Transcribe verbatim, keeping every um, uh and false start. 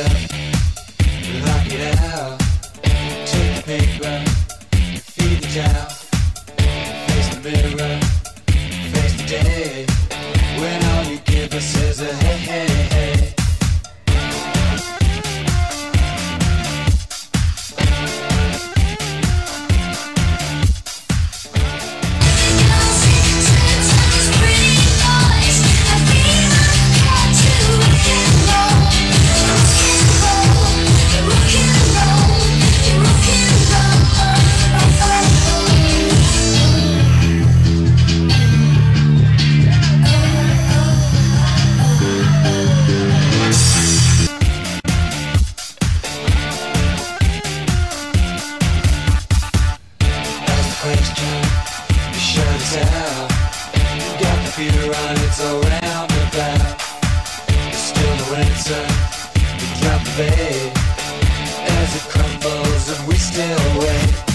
up, lock it out. Take the paper, feed the child. Face the mirror, face the day. When all you give us is a hey, hey, hey. As it crumbles and we still wait.